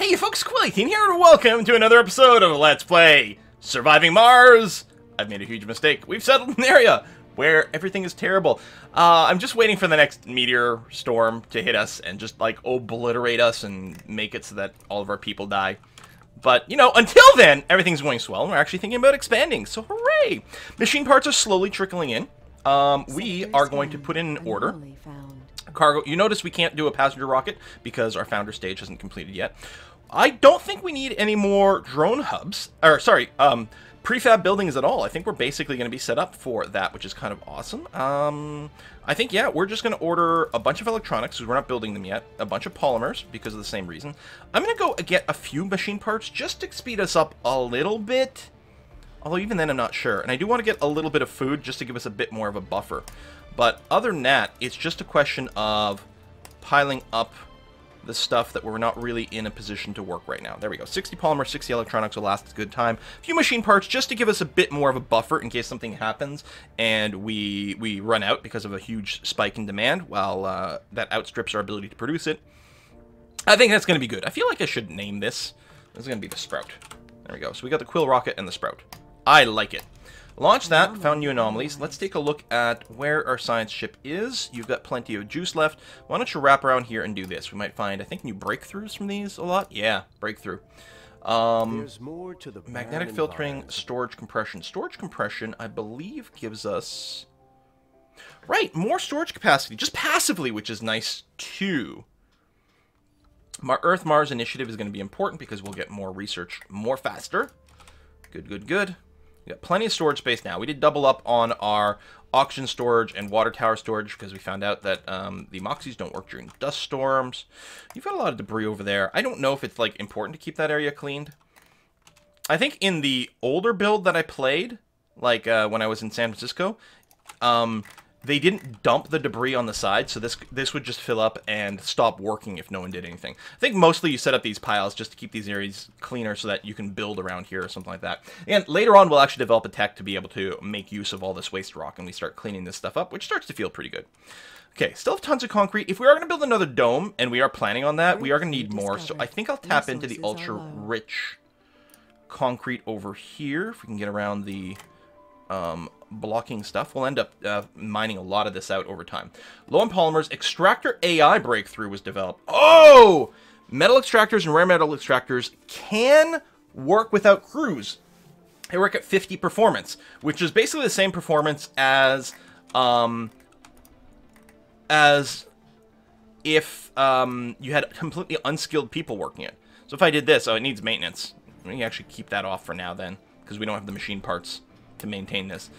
Hey folks, Quillietine here, and welcome to another episode of Let's Play Surviving Mars! I've made a huge mistake. We've settled an area where everything is terrible. I'm just waiting for the next meteor storm to hit us and just, like, obliterate us and make it so that all of our people die. But, you know, until then, everything's going swell, and we're actually thinking about expanding, so hooray! Machine parts are slowly trickling in. We are going to put in an order. Cargo. You notice we can't do a passenger rocket because our founder stage isn't completed yet. I don't think we need any more drone hubs, or sorry, prefab buildings at all. I think we're basically going to be set up for that, which is kind of awesome. I think, yeah, we're just going to order a bunch of electronics because we're not building them yet, a bunch of polymers because of the same reason. I'm going to go get a few machine parts just to speed us up a little bit, although even then I'm not sure. And I do want to get a little bit of food just to give us a bit more of a buffer. But other than that, it's just a question of piling up the stuff that we're not really in a position to work right now. There we go. 60 polymer, 60 electronics will last a good time. A few machine parts just to give us a bit more of a buffer in case something happens and we run out because of a huge spike in demand while that outstrips our ability to produce it. I think that's going to be good. I feel like I should name this. This is going to be the Sprout. There we go. So we got the Quill Rocket and the Sprout. I like it. Launch that, found new anomalies. Let's take a look at where our science ship is. You've got plenty of juice left. Why don't you wrap around here and do this? We might find, I think, new breakthroughs from these a lot. Yeah, breakthrough. More to the magnetic filtering, storage compression. Storage compression, I believe, gives us... Right, more storage capacity, just passively, which is nice, too. My Earth-Mars initiative is going to be important because we'll get more research more faster. Good, good, good. We got plenty of storage space now. We did double up on our oxygen storage and water tower storage because we found out that the Moxies don't work during dust storms. You've got a lot of debris over there. I don't know if it's, like, important to keep that area cleaned. I think in the older build that I played, like when I was in San Francisco, they didn't dump the debris on the side, so this would just fill up and stop working if no one did anything. I think mostly you set up these piles just to keep these areas cleaner so that you can build around here or something like that. And later on, we'll actually develop a tech to be able to make use of all this waste rock, and we start cleaning this stuff up, which starts to feel pretty good. Okay, still have tons of concrete. If we are going to build another dome, and we are planning on that, we are going to need more, so I think I'll tap into the ultra-rich concrete over here, if we can get around the... blocking stuff. We'll end up mining a lot of this out over time. Low on polymers. Extractor AI breakthrough was developed. Oh! Metal extractors and rare metal extractors can work without crews. They work at 50 performance, which is basically the same performance as if you had completely unskilled people working it. So if I did this, oh, it needs maintenance. Let me actually keep that off for now then, because we don't have the machine parts to maintain this.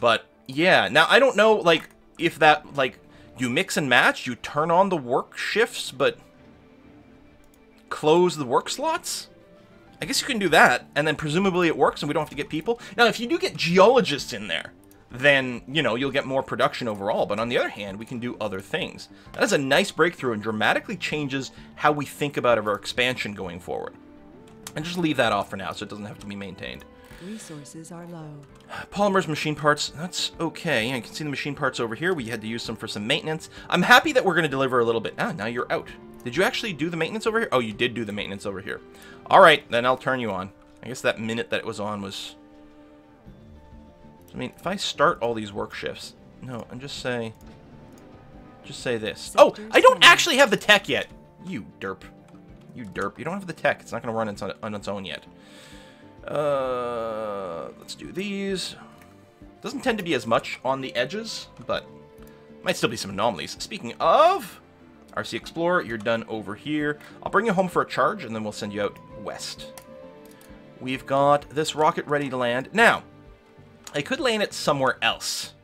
But yeah, now I don't know, like, if that, like, you mix and match, you turn on the work shifts but close the work slots. I guess you can do that, and then presumably it works and we don't have to get people. Now if you do get geologists in there, then, you know, you'll get more production overall, but on the other hand, we can do other things. That is a nice breakthrough and dramatically changes how we think about our expansion going forward. And just leave that off for now so it doesn't have to be maintained. Resources are low. Polymers, machine parts, that's okay. You know, you can see the machine parts over here. We had to use them for some maintenance. I'm happy that we're going to deliver a little bit. Ah, now you're out. Did you actually do the maintenance over here? Oh, you did do the maintenance over here. All right, then I'll turn you on. I guess that minute that it was on was... I mean, if I start all these work shifts... No, and just say this. Oh, I don't actually have the tech yet. You derp. You derp. You don't have the tech. It's not going to run on its own yet. Let's do these. Doesn't tend to be as much on the edges, but might still be some anomalies. Speaking of, RC Explorer, you're done over here. I'll bring you home for a charge, and then we'll send you out west. We've got this rocket ready to land. Now, I could land it somewhere else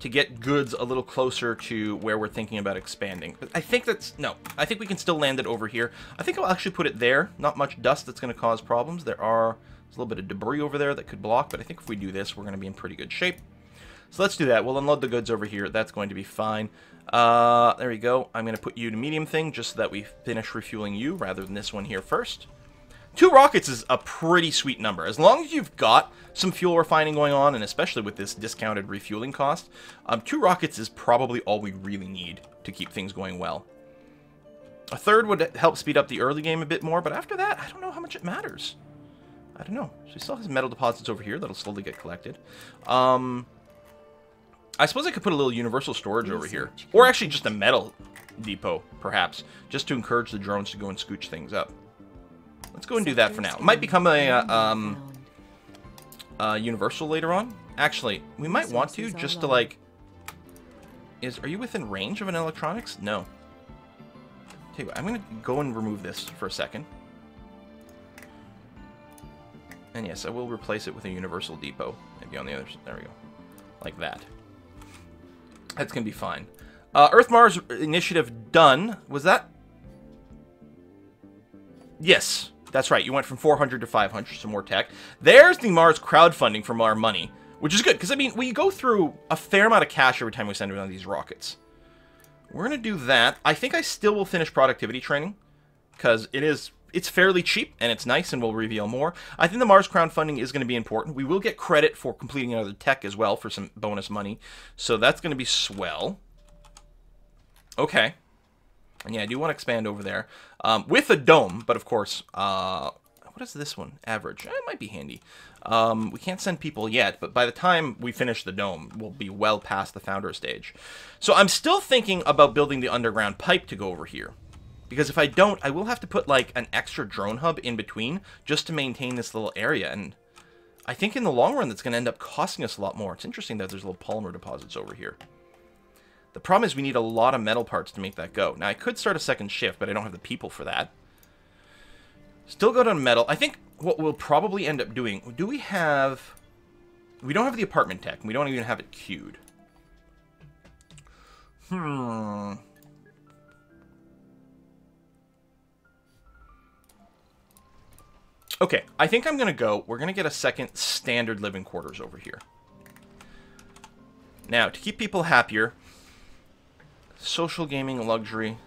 to get goods a little closer to where we're thinking about expanding. But I think that's... No. I think we can still land it over here. I think I'll actually put it there. Not much dust that's going to cause problems. There's a little bit of debris over there that could block, but I think if we do this, we're going to be in pretty good shape. So let's do that. We'll unload the goods over here. That's going to be fine. There we go. I'm going to put you to medium thing just so that we finish refueling you rather than this one here first. 2 rockets is a pretty sweet number. As long as you've got some fuel refining going on, and especially with this discounted refueling cost, 2 rockets is probably all we really need to keep things going well. A third would help speed up the early game a bit more, but after that, I don't know how much it matters. I don't know. She still has metal deposits over here that'll slowly get collected. I suppose I could put a little universal storage over here. Or actually just a metal depot, perhaps, just to encourage the drones to go and scooch things up. Let's go and do that for now. It might become a universal later on. Actually, we might want to, just to like... Are you within range of an electronics? No. Tell you what, I'm going to go and remove this for a second. And yes, I will replace it with a universal depot. Maybe on the other side. There we go. Like that. That's going to be fine. Earth Mars initiative done. Was that? Yes, that's right. You went from 400 to 500, some more tech. There's the Mars crowdfunding from our money, which is good. Because, I mean, we go through a fair amount of cash every time we send one of these rockets. We're going to do that. I think I still will finish productivity training because it's fairly cheap and it's nice and we'll reveal more. I think the Mars crowdfunding is going to be important. We will get credit for completing another tech as well for some bonus money. So that's going to be swell. Okay. And yeah, I do want to expand over there with a dome. But of course, what is this one? Average. It might be handy. We can't send people yet, but by the time we finish the dome, we'll be well past the founder stage. So I'm still thinking about building the underground pipe to go over here. Because if I don't, I will have to put like an extra drone hub in between just to maintain this little area. And I think in the long run, that's going to end up costing us a lot more. It's interesting that there's little polymer deposits over here. The problem is we need a lot of metal parts to make that go. Now, I could start a second shift, but I don't have the people for that. Still go to metal. I think what we'll probably end up doing... Do we have... We don't have the apartment tech. We don't even have it queued. Okay, I think I'm going to go. We're going to get a second standard living quarters over here. Now, to keep people happier... Social gaming, luxury.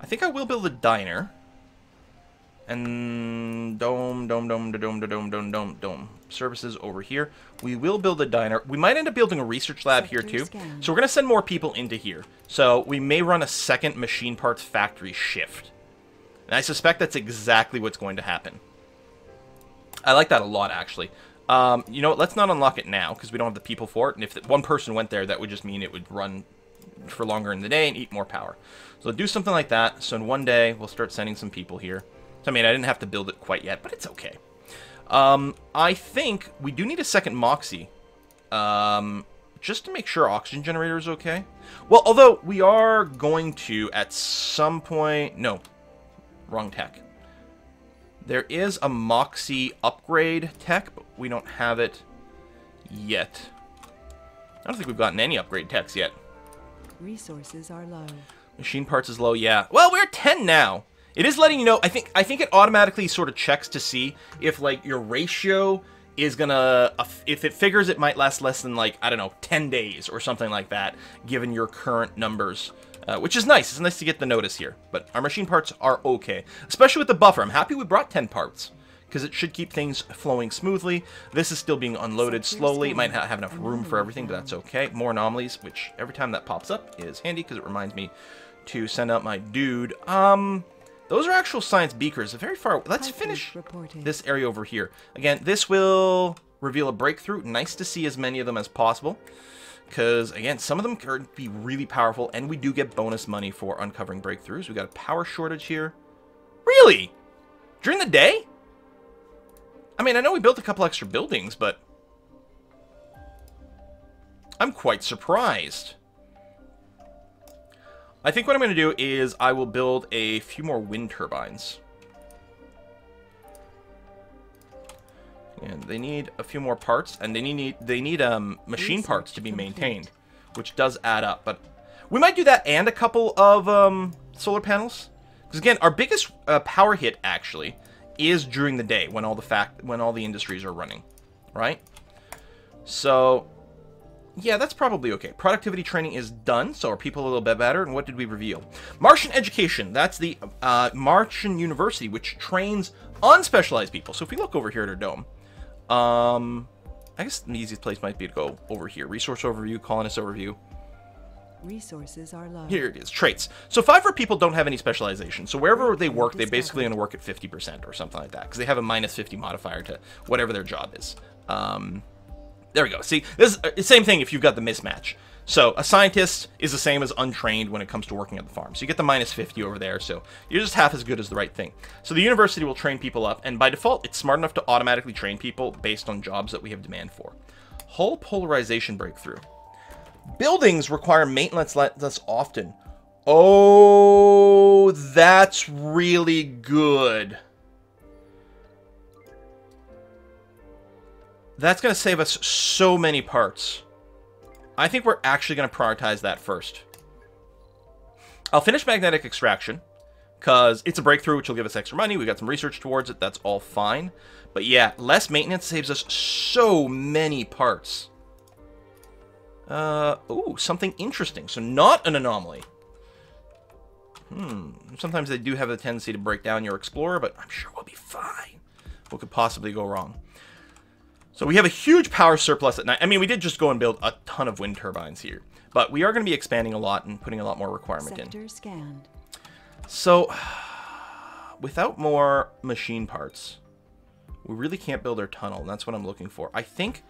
I think I will build a diner. And dome. Services over here. We will build a diner. We might end up building a research lab here too. So we're going to send more people into here. So we may run a second machine parts factory shift. And I suspect that's exactly what's going to happen. I like that a lot, actually. You know what? Let's not unlock it now because we don't have the people for it. And if one person went there, that would just mean it would run... for longer in the day and eat more power. So do something like that. So in one day, we'll start sending some people here. So, I mean, I didn't have to build it quite yet, but it's okay. I think we do need a second Moxie. Just to make sure oxygen generator is okay. Well, although we are going to at some point... No. Wrong tech. There is a Moxie upgrade tech, but we don't have it yet. I don't think we've gotten any upgrade techs yet. Resources are low. Machine parts is low, yeah. Well, we're at 10 now. It is letting you know, I think it automatically sort of checks to see if, like, your ratio is gonna... If it figures it might last less than, like, I don't know, 10 days or something like that, given your current numbers, which is nice. It's nice to get the notice here. But our machine parts are okay, especially with the buffer. I'm happy we brought 10 parts because it should keep things flowing smoothly. This is still being unloaded slowly. It might not have enough room for everything, but that's okay. More anomalies, which every time that pops up is handy because it reminds me to send out my dude. Those are actual science beakers. Very far. Let's finish this area over here. Again, this will reveal a breakthrough. Nice to see as many of them as possible because, again, some of them could be really powerful, and we do get bonus money for uncovering breakthroughs. We got a power shortage here. Really? During the day? I mean, I know we built a couple extra buildings, but I'm quite surprised. I think what I'm going to do is I will build a few more wind turbines. And they need a few more parts, and they need machine parts to be maintained, which does add up. But we might do that and a couple of solar panels. Because, again, our biggest power hit, actually... is during the day when all the industries are running, right? So yeah, that's probably okay. Productivity training is done, so are people a little bit better? And what did we reveal? Martian education. That's the Martian University, which trains unspecialized people. So if we look over here at our dome, I guess the easiest place might be to go over here. Resource overview, colonist overview. Resources are low. Here it is, traits. So 5 for people don't have any specialization. So wherever they work, they basically only work at 50% or something like that, because they have a -50 modifier to whatever their job is. There we go. See, this is the same thing if you've got the mismatch. So a scientist is the same as untrained when it comes to working at the farm. So you get the -50 over there. So you're just half as good as the right thing. So the university will train people up. And by default, it's smart enough to automatically train people based on jobs that we have demand for. Hull Polarization breakthrough. Buildings require maintenance less often. Oh, that's really good. That's going to save us so many parts. I think we're actually going to prioritize that first. I'll finish magnetic extraction because it's a breakthrough, which will give us extra money. We've got some research towards it. That's all fine. But yeah, less maintenance saves us so many parts. Oh, something interesting. So not an anomaly. Sometimes they do have a tendency to break down your explorer, but I'm sure we'll be fine. What could possibly go wrong? So we have a huge power surplus at night. I mean, we did just go and build a ton of wind turbines here, but we are going to be expanding a lot and putting a lot more requirement in. Scanned. So without more machine parts, we really can't build our tunnel. And that's what I'm looking for. I think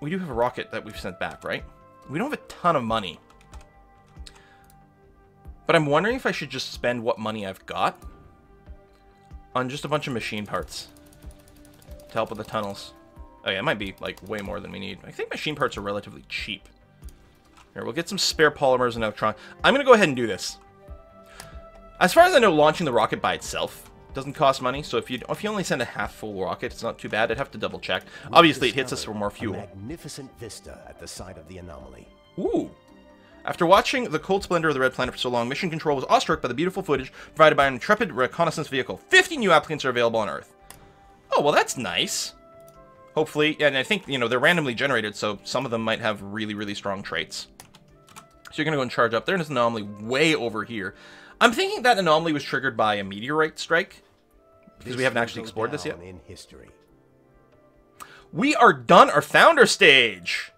we do have a rocket that we've sent back, right? We don't have a ton of money, but I'm wondering if I should just spend what money I've got on just a bunch of machine parts to help with the tunnels. Oh yeah, it might be like way more than we need. I think machine parts are relatively cheap. Here, we'll get some spare polymers and electron. I'm gonna go ahead and do this. As far as I know, launching the rocket by itself doesn't cost money, so if you only send a half full rocket, it's not too bad. I'd have to double check. Obviously, it hits us for more fuel. A magnificent vista at the side of the anomaly. Ooh. After watching the cold splendor of the Red Planet for so long, Mission Control was awestruck by the beautiful footage provided by an intrepid reconnaissance vehicle. 50 new applicants are available on Earth. Oh, well, that's nice. Hopefully, and I think, you know, they're randomly generated, so some of them might have really, really strong traits. So you're going to go and charge up. There's an anomaly way over here. I'm thinking that anomaly was triggered by a meteorite strike, because we haven't actually explored this yet. In history. We are done our founder stage.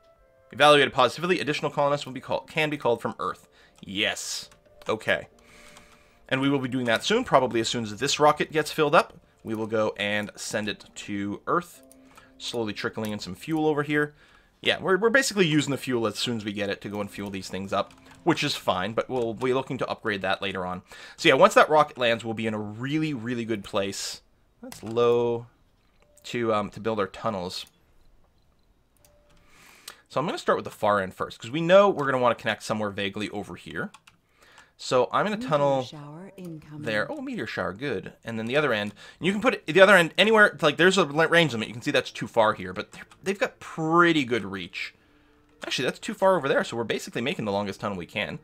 Evaluated positively, additional colonists will be can be called from Earth. Yes. Okay. And we will be doing that soon, probably as soon as this rocket gets filled up. We will go and send it to Earth, slowly trickling in some fuel over here. Yeah, we're basically using the fuel as soon as we get it to go and fuel these things up, which is fine, but we'll be looking to upgrade that later on. So yeah, once that rocket lands, we'll be in a really, really good place. That's low to build our tunnels. So I'm going to start with the far end first, because we know we're going to want to connect somewhere vaguely over here. So I'm going to tunnel there. Oh, meteor shower, good. And then the other end, and you can put the other end anywhere. Like, there's a range limit. You can see that's too far here, but they've got pretty good reach. Actually, that's too far over there, so we're basically making the longest tunnel we can.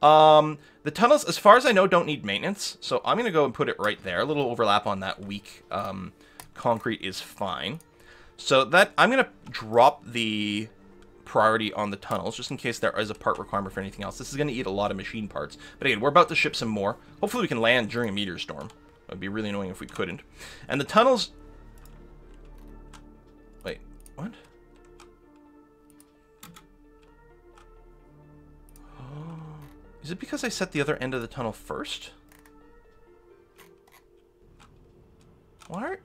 The tunnels, as far as I know, don't need maintenance, so I'm going to go and put it right there. A little overlap on that weak concrete is fine. So that I'm going to drop the priority on the tunnels, just in case there is a part requirement for anything else. This is going to eat a lot of machine parts. But again, we're about to ship some more. Hopefully we can land during a meteor storm. It would be really annoying if we couldn't. And the tunnels... Wait, what? Is it because I set the other end of the tunnel first? What?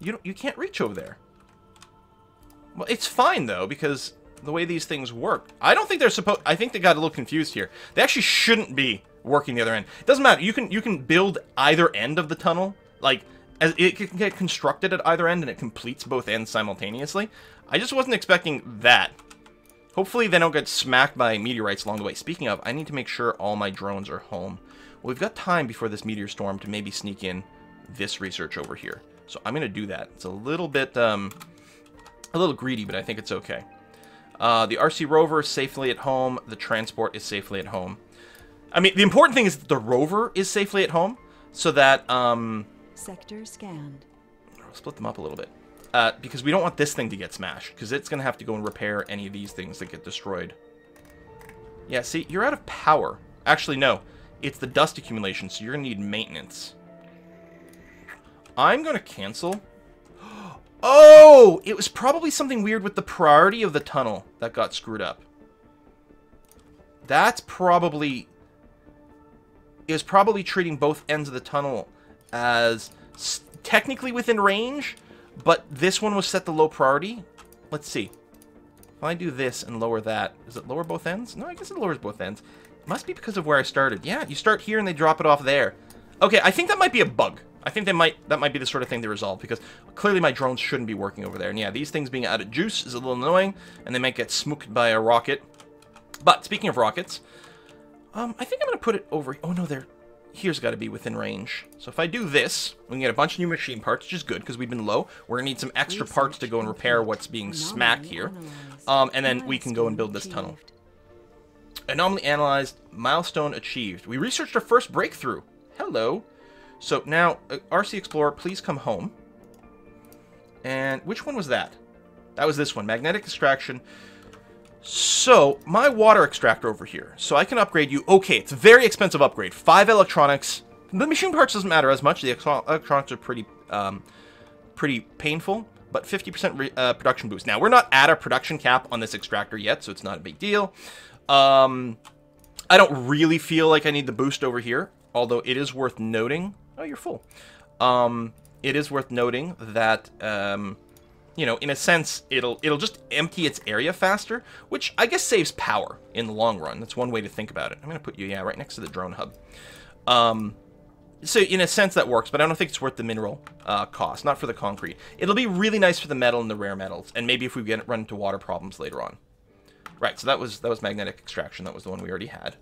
You can't reach over there. Well, it's fine, though, because the way these things work. I don't think they're supposed... I think they got a little confused here. They actually shouldn't be working the other end. It doesn't matter. You can build either end of the tunnel. Like, as it can get constructed at either end and it completes both ends simultaneously. I just wasn't expecting that. Hopefully they don't get smacked by meteorites along the way. Speaking of, I need to make sure all my drones are home. Well, we've got time before this meteor storm to maybe sneak in this research over here. So I'm going to do that. It's a little bit... a little greedy, but I think it's okay. The RC rover is safely at home. The transport is safely at home. I mean, the important thing is that the rover is safely at home, so that sector scanned. I'll split them up a little bit because we don't want this thing to get smashed, because it's going to have to go and repair any of these things that get destroyed. Yeah, see, you're out of power. Actually, no, it's the dust accumulation, so you're going to need maintenance. I'm going to cancel. Oh, it was probably something weird with the priority of the tunnel that got screwed up. That's probably... is probably treating both ends of the tunnel as technically within range, but this one was set to low priority. Let's see. If I do this and lower that, does it lower both ends? No, I guess it lowers both ends. It must be because of where I started. Yeah, you start here and they drop it off there. Okay, I think that might be a bug. I think that might be the sort of thing they resolve, because clearly my drones shouldn't be working over there. And yeah, these things being out of juice is a little annoying, and they might get smooked by a rocket. But speaking of rockets, I think I'm going to put it over... oh no, they're... here's got to be within range. So if I do this, we can get a bunch of new machine parts, which is good because we've been low. We're going to need some extra parts to go and repair what's being smacked here. And then we can go and build this tunnel. Anomaly analyzed, milestone achieved. We researched our first breakthrough. Hello. So now, RC Explorer, please come home. And which one was that? That was this one, magnetic extraction. So, my water extractor over here. So I can upgrade you. Okay, it's a very expensive upgrade. 5 electronics. The machine parts doesn't matter as much. The electronics are pretty pretty painful. But 50% production boost. Now, we're not at a production cap on this extractor yet, so it's not a big deal. I don't really feel like I need the boost over here. Although, it is worth noting... oh, you're full. It is worth noting that... you know, in a sense, it'll just empty its area faster, which I guess saves power in the long run. That's one way to think about it. I'm going to put you, yeah, right next to the drone hub. So in a sense that works, but I don't think it's worth the mineral cost, not for the concrete. It'll be really nice for the metal and the rare metals, and maybe if we run into water problems later on. Right, so that was magnetic extraction. That was the one we already had.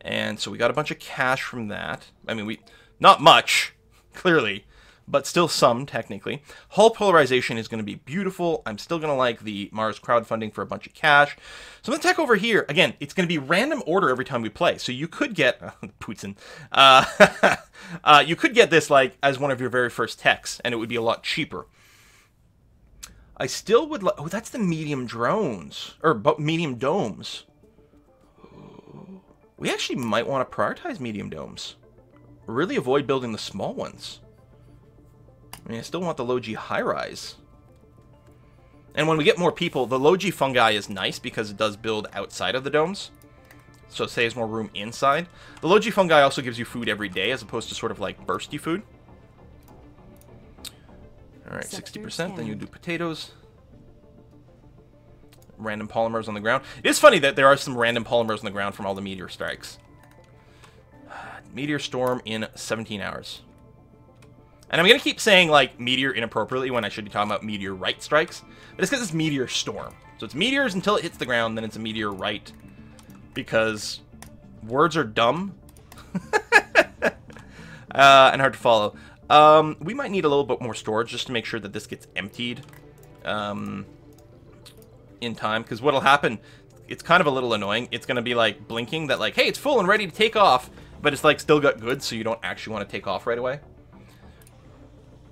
And so we got a bunch of cash from that. I mean, not much, clearly. But still some, technically. Hull Polarization is going to be beautiful. I'm still going to like the Mars crowdfunding for a bunch of cash. So the tech over here, again, it's going to be random order every time we play. So you could get... Putin. You could get this, like, as one of your very first techs, and it would be a lot cheaper. I still would like... oh, that's the medium drones. Or medium domes. We actually might want to prioritize medium domes. Really avoid building the small ones. I mean, I still want the Logi high rise. And when we get more people, the Logi fungi is nice because it does build outside of the domes. So it saves more room inside. The Logi fungi also gives you food every day as opposed to sort of like bursty food. Alright, 60%. Then you do potatoes. Random polymers on the ground. It is funny that there are some random polymers on the ground from all the meteor strikes. Meteor storm in 17 hours. And I'm going to keep saying, like, meteor inappropriately when I should be talking about meteorite strikes. But it's because it's meteor storm. So it's meteors until it hits the ground, then it's a meteorite. Because words are dumb. And hard to follow. We might need a little bit more storage just to make sure that this gets emptied in time. Because what'll happen, it's kind of a little annoying. It's going to be, like, blinking that, like, hey, it's full and ready to take off. But it's, like, still got goods, so you don't actually want to take off right away.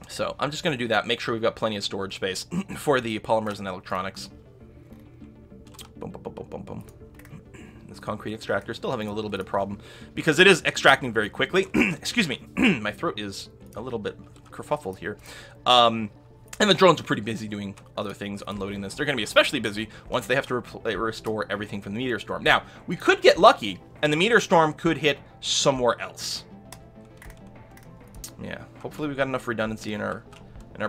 So I'm just going to do that. Make sure we've got plenty of storage space for the polymers and electronics. Boom, boom, boom, boom, boom, boom. This concrete extractor still having a little bit of problem because it is extracting very quickly. Excuse me. My throat is a little bit kerfuffled here. And the drones are pretty busy doing other things, unloading this. They're going to be especially busy once they have to restore everything from the meteor storm. Now, we could get lucky and the meteor storm could hit somewhere else. Yeah, hopefully we've got enough redundancy in our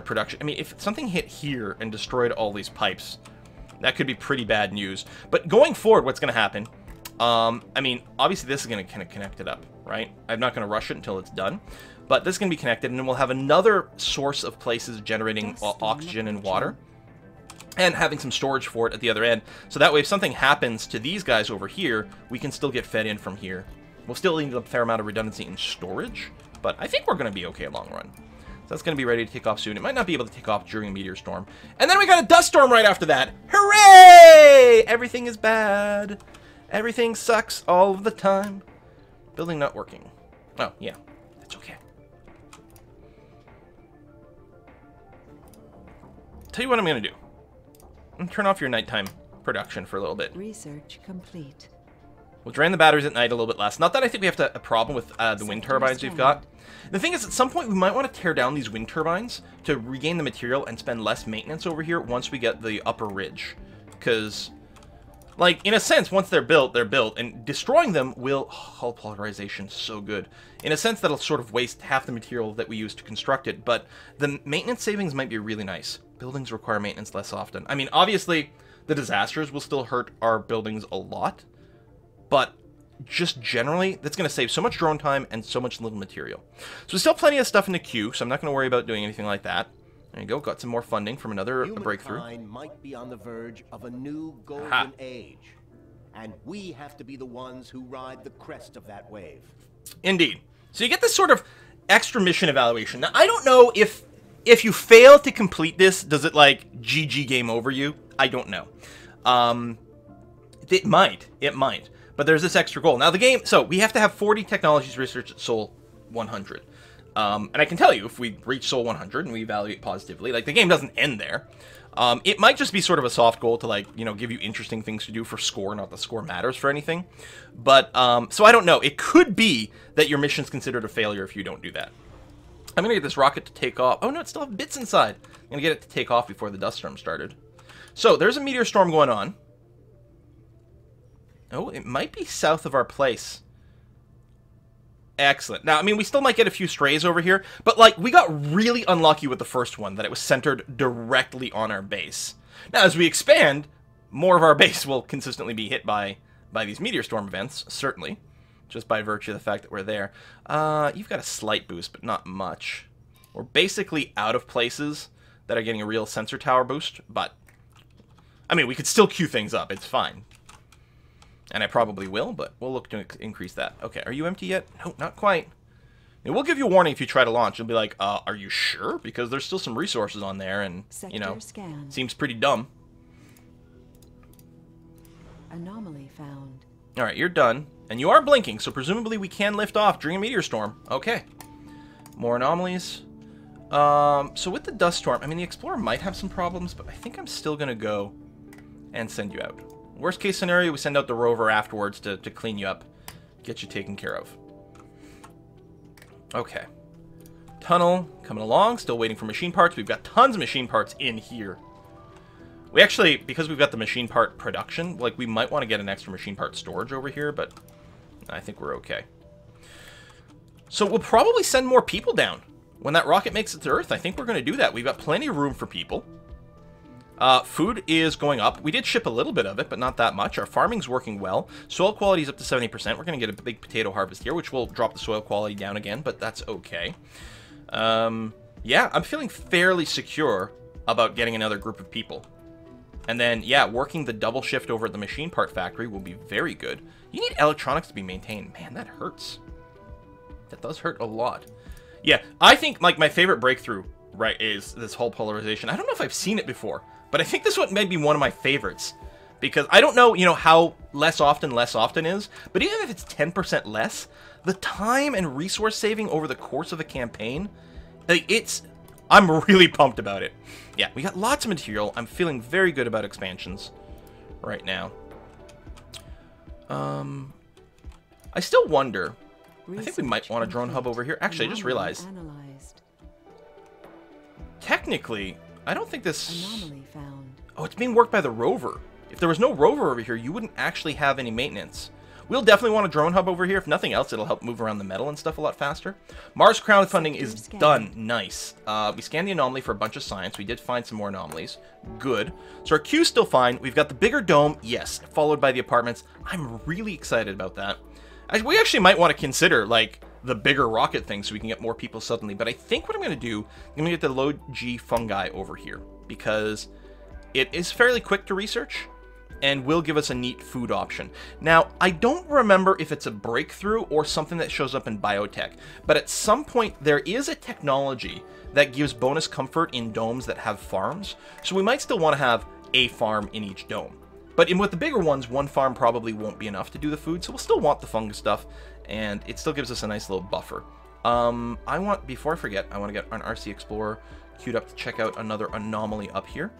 production. I mean, if something hit here and destroyed all these pipes, that could be pretty bad news. But going forward, what's going to happen? I mean, obviously this is going to kind of connect it up, right? I'm not going to rush it until it's done. But this is going to be connected, and then we'll have another source of places generating oxygen and water. And having some storage for it at the other end. So that way, if something happens to these guys over here, we can still get fed in from here. We'll still need a fair amount of redundancy in storage. But I think we're going to be okay long run. So that's going to be ready to take off soon. It might not be able to take off during a meteor storm. And then we got a dust storm right after that. Hooray! Everything is bad. Everything sucks all of the time. Building not working. Oh, yeah. That's okay. Tell you what I'm going to do. I'm going to turn off your nighttime production for a little bit. Research complete. We'll drain the batteries at night a little bit less. Not that I think we have a problem with the wind turbines we've got. The thing is, at some point, we might want to tear down these wind turbines to regain the material and spend less maintenance over here once we get the upper ridge. Because Like, in a sense, once they're built, and destroying them will... Hull Polarization so good. In a sense, that'll sort of waste half the material that we use to construct it, but the maintenance savings might be really nice. Buildings require maintenance less often. I mean, obviously, the disasters will still hurt our buildings a lot, but just generally, that's going to save so much drone time and so much little material. So we still have plenty of stuff in the queue, so I'm not going to worry about doing anything like that. There you go, got some more funding from another breakthrough. Humankind might be on the verge of a new golden age, and we have to be the ones who ride the crest of that wave. Indeed. So you get this sort of extra mission evaluation. Now, I don't know if you fail to complete this, does it, like, GG game over you? I don't know. It might. It might. But there's this extra goal. Now, the game... So, we have to have 40 technologies researched at Soul 100. And I can tell you, if we reach Soul 100 and we evaluate positively, like, the game doesn't end there. It might just be sort of a soft goal to, like, you know, give you interesting things to do for score, not that score matters for anything. But, so I don't know. It could be that your mission's considered a failure if you don't do that. I'm gonna get this rocket to take off. Oh, no, it still has bits inside. I'm gonna get it to take off before the dust storm started. So, there's a meteor storm going on. Oh, it might be south of our place. Excellent. Now, I mean, we still might get a few strays over here, but, like, we got really unlucky with the first one, that it was centered directly on our base. Now, as we expand, more of our base will consistently be hit by these meteor storm events, certainly, just by virtue of the fact that we're there. You've got a slight boost, but not much. We're basically out of places that are getting a real sensor tower boost, but, I mean, we could still queue things up. It's fine. And I probably will, but we'll look to increase that. Okay, are you empty yet? No, not quite. It will give you a warning if you try to launch. You'll be like, are you sure? Because there's still some resources on there, and, you know, seems pretty dumb. Anomaly found. All right, you're done. And you are blinking, so presumably we can lift off during a meteor storm. Okay. More anomalies. So with the dust storm, I mean, the Explorer might have some problems, but I think I'm still going to go and send you out. Worst case scenario, we send out the rover afterwards to clean you up, get you taken care of. Okay. Tunnel coming along, still waiting for machine parts. We've got tons of machine parts in here. We actually, because we've got the machine part production, like, we might want to get an extra machine part storage over here, but I think we're okay. So we'll probably send more people down. When that rocket makes it to Earth, I think we're going to do that. We've got plenty of room for people. Food is going up. We did ship a little bit of it, but not that much. Our farming's working well. Soil quality is up to 70%. We're going to get a big potato harvest here, which will drop the soil quality down again, but that's okay. Yeah, I'm feeling fairly secure about getting another group of people. And then, yeah, working the double shift over at the machine part factory will be very good. You need electronics to be maintained. Man, that hurts. That does hurt a lot. Yeah, I think, like, my favorite breakthrough, right, is this Hull Polarization. I don't know if I've seen it before. But I think this one may be one of my favorites, because I don't know, you know, how less often is, but even if it's 10% less, the time and resource saving over the course of a campaign, like, I'm really pumped about it. Yeah, we got lots of material. I'm feeling very good about expansions right now. I still wonder, I think we might want a drone hub over here. Actually, I just realized, technically, I don't think this... Anomaly found. Oh, it's being worked by the rover. If there was no rover over here, you wouldn't actually have any maintenance. We'll definitely want a drone hub over here. If nothing else, it'll help move around the metal and stuff a lot faster. Mars crowdfunding is done. Nice. We scanned the anomaly for a bunch of science. We did find some more anomalies. Good. So our queue's still fine. We've got the bigger dome, yes, followed by the apartments. I'm really excited about that. We actually might want to consider, like, the bigger rocket thing so we can get more people suddenly. But I think what I'm going to do, I'm going to get the Logi Fungi over here, because it is fairly quick to research and will give us a neat food option. Now, I don't remember if it's a breakthrough or something that shows up in biotech, but at some point there is a technology that gives bonus comfort in domes that have farms. So we might still want to have a farm in each dome. But with the bigger ones, one farm probably won't be enough to do the food, so we'll still want the fungus stuff, and it still gives us a nice little buffer. I want, before I forget, I want to get an RC Explorer queued up to check out another anomaly up here.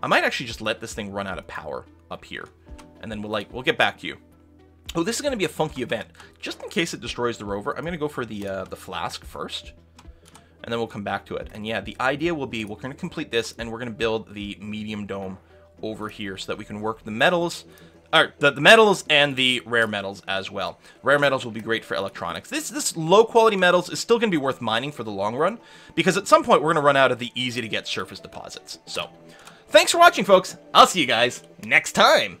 I might actually just let this thing run out of power up here, and then we'll get back to you. Oh, this is going to be a funky event. Just in case it destroys the rover, I'm going to go for the flask first, and then we'll come back to it. And yeah, the idea will be we're going to complete this, and we're going to build the medium dome over here so that we can work the metals or the metals and the rare metals as well. Rare metals will be great for electronics. This low quality metals is still going to be worth mining for the long run, because at some point we're going to run out of the easy to get surface deposits. So thanks for watching, folks. I'll see you guys next time.